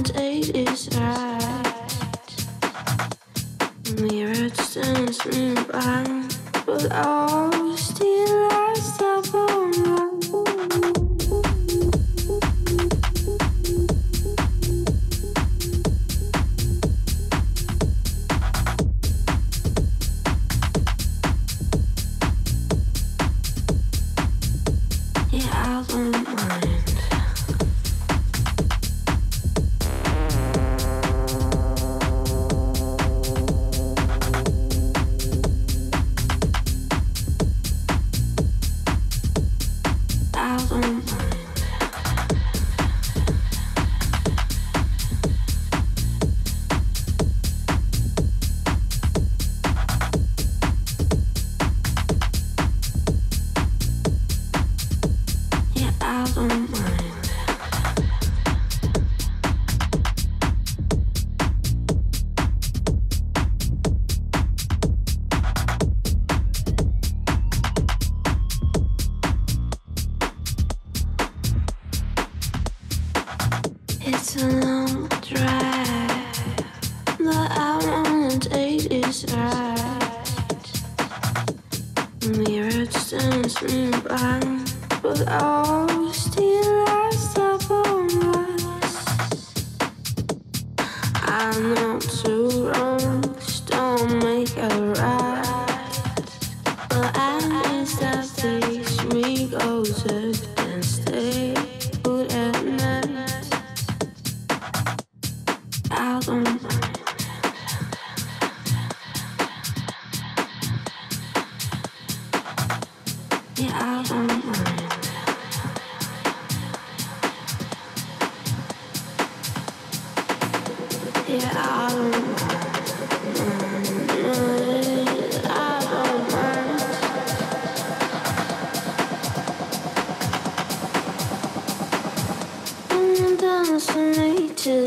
and eight is right. Mirrored stands me blind, but all still I step on my to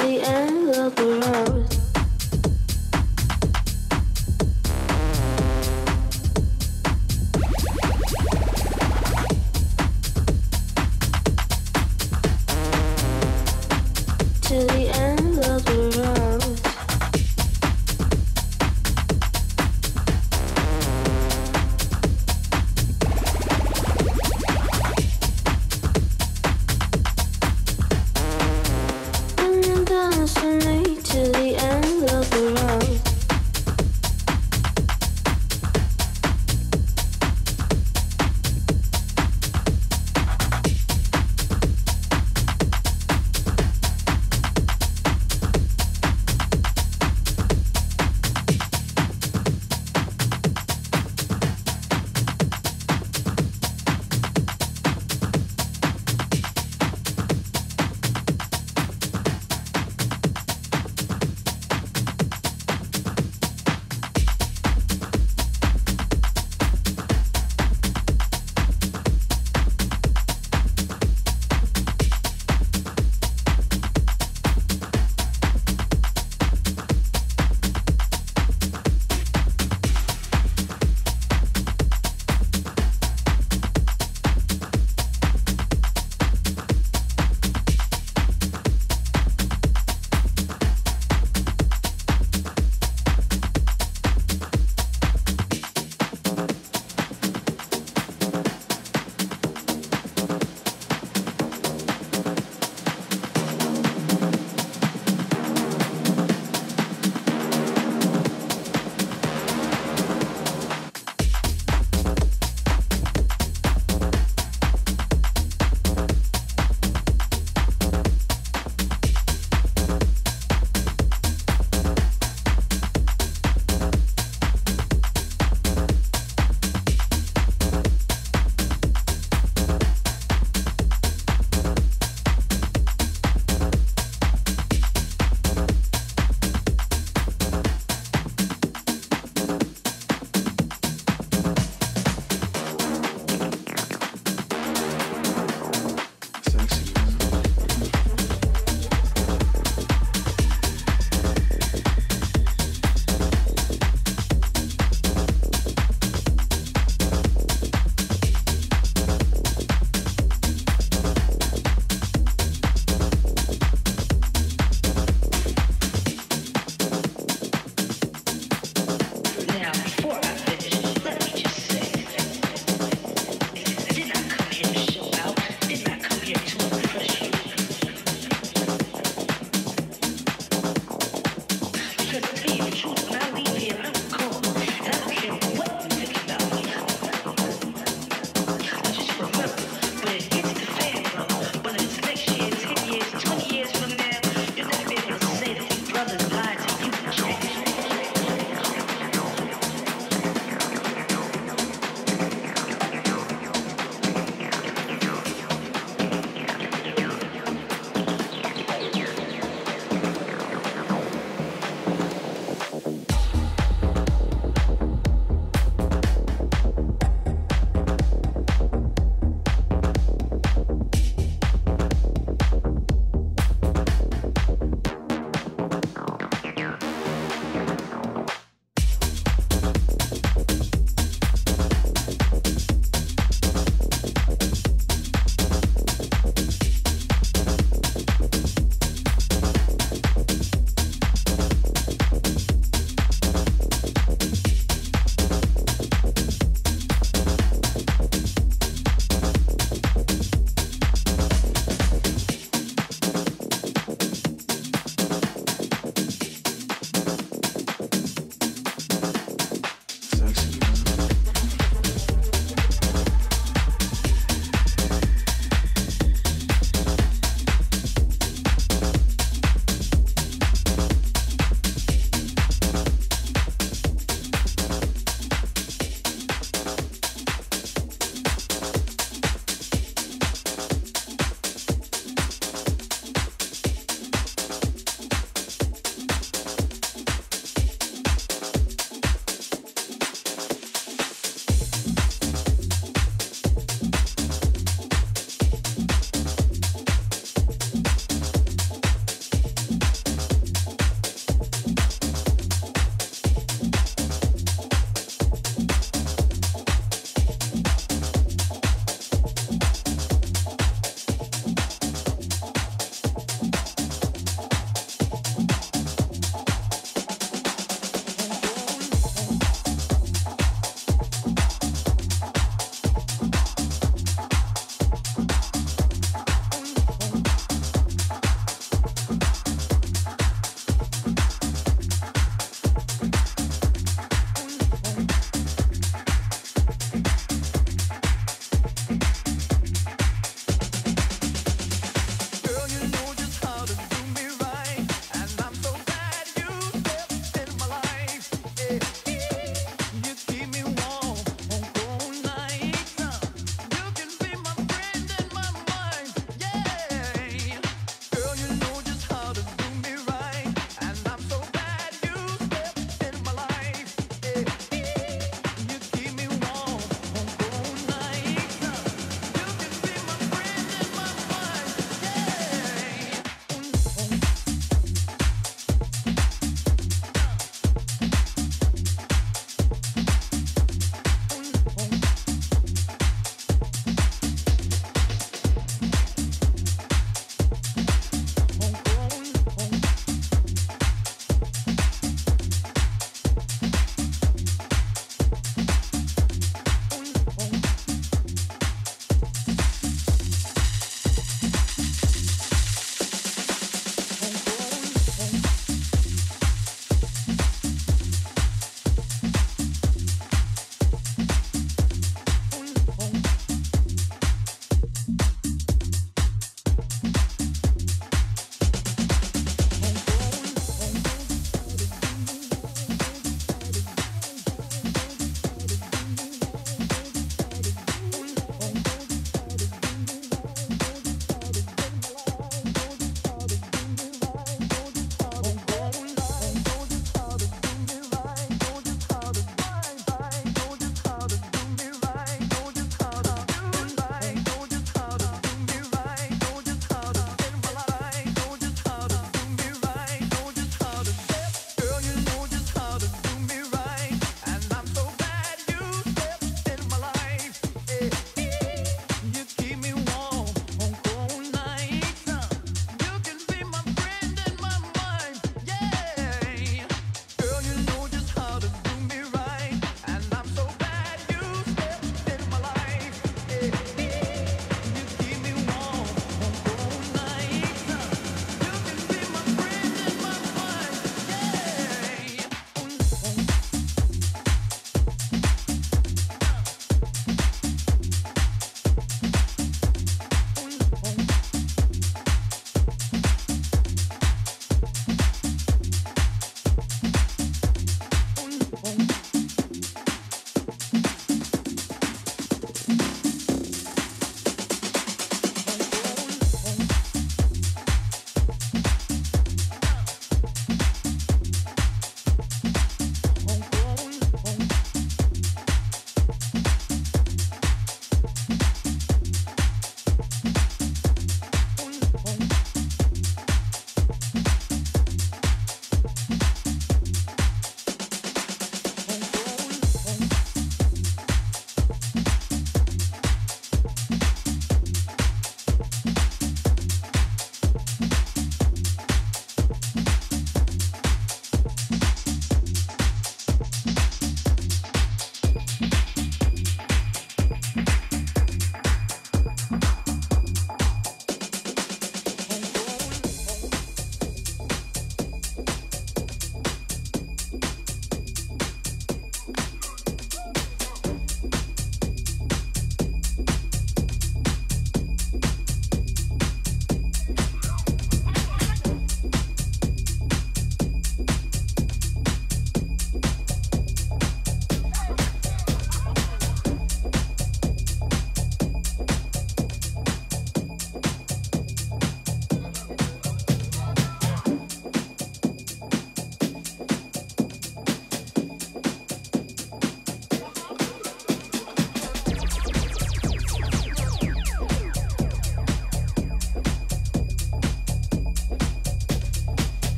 the end of the road.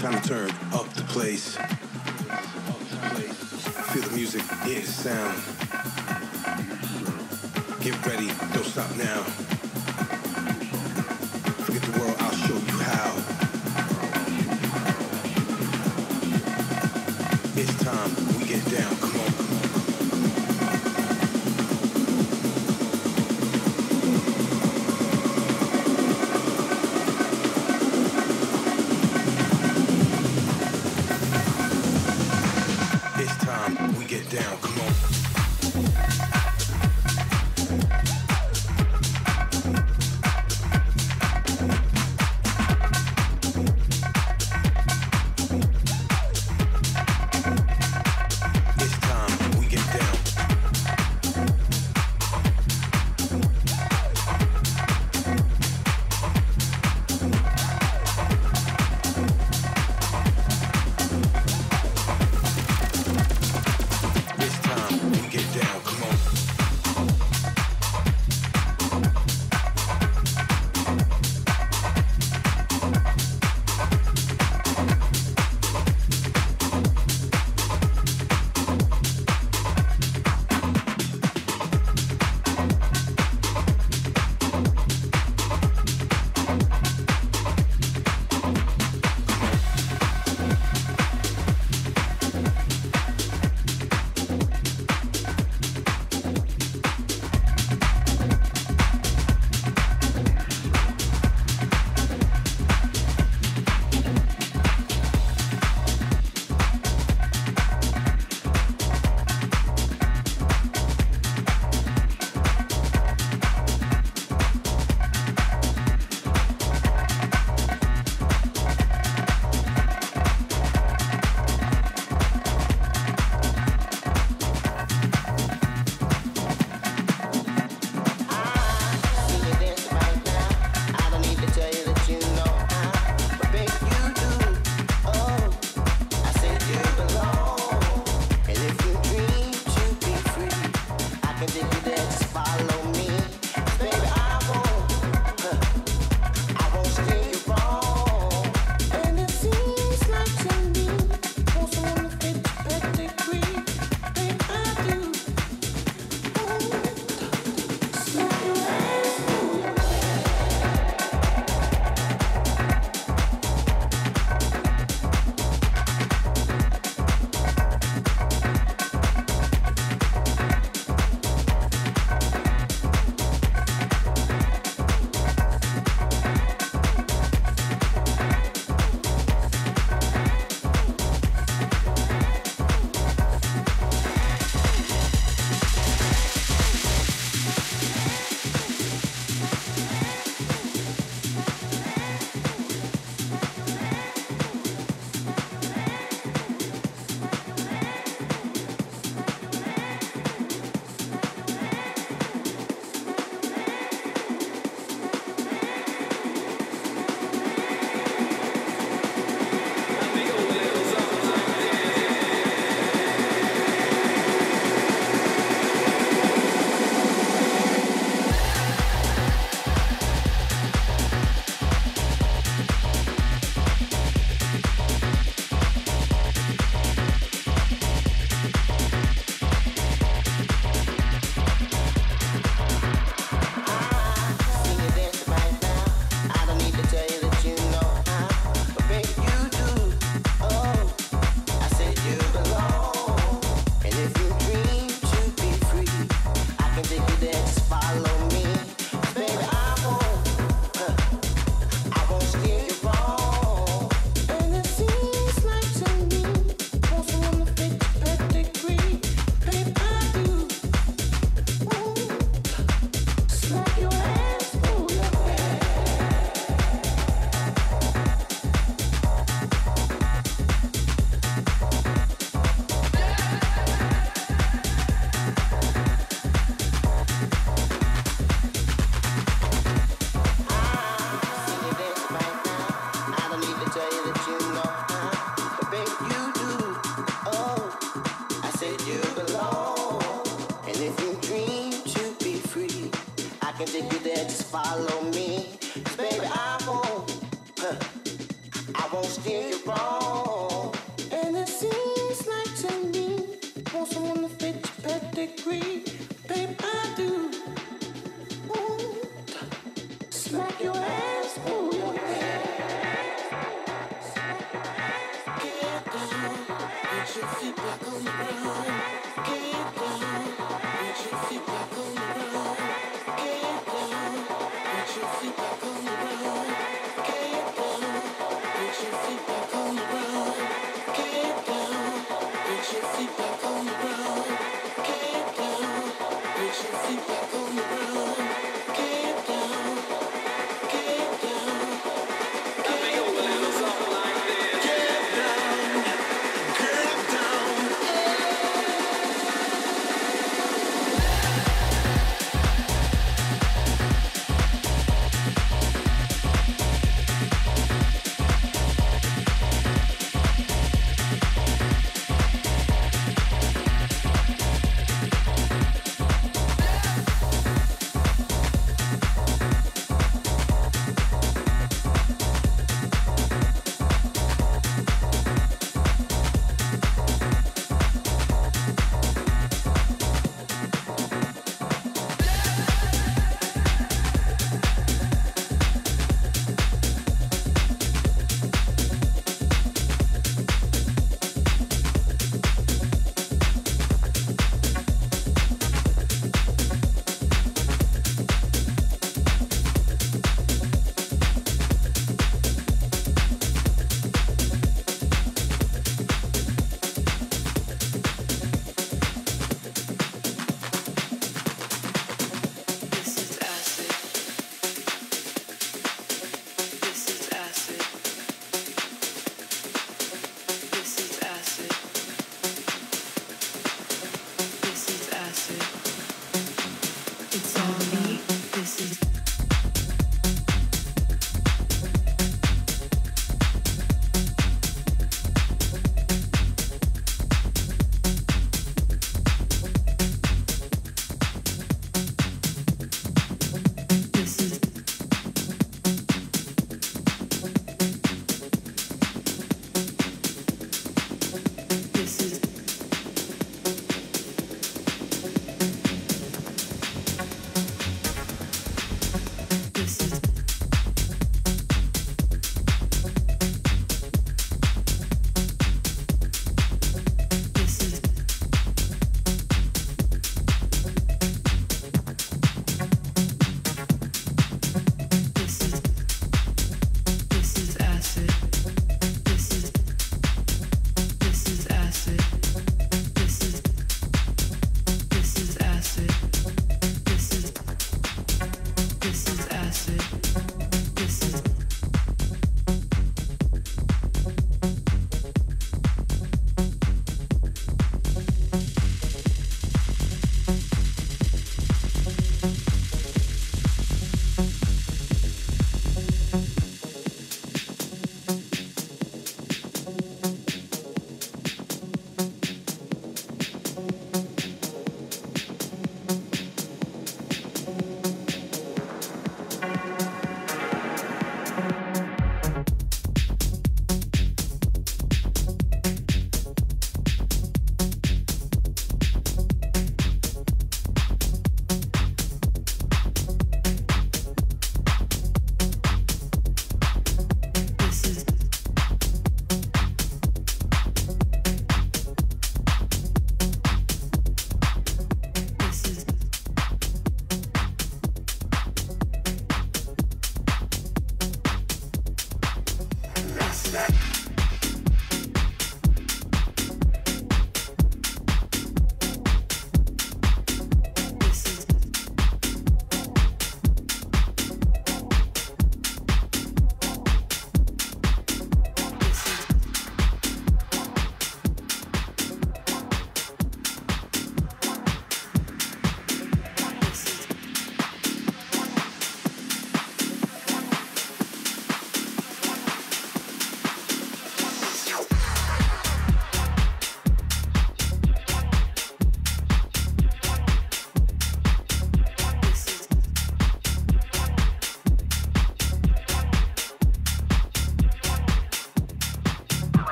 Time to turn up the place. Feel the music, hear the sound. Get ready, don't stop now. Forget the world, I'll show you how. It's time we get down, come on. I won't steer you wrong. And it seems like to me, want someone to fit your pedigree. Babe, I do. Smack your ass, pull your ass. Get down, get your feet back on the ground. Get down, get your feet back on the ground. Get down, get your feet back on the ground. Get down, get your feet back on the ground. Get down, get your feet back on the ground. Get down, get your feet back on the ground. Get down.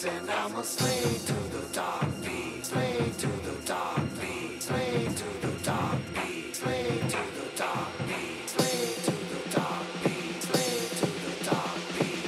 drums, and I'ma sway to the dark beat, sway to the dark beat, sway to the dark beat, sway to the dark beat, sway to the dark beat, sway to the dark beat.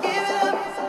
Give it up.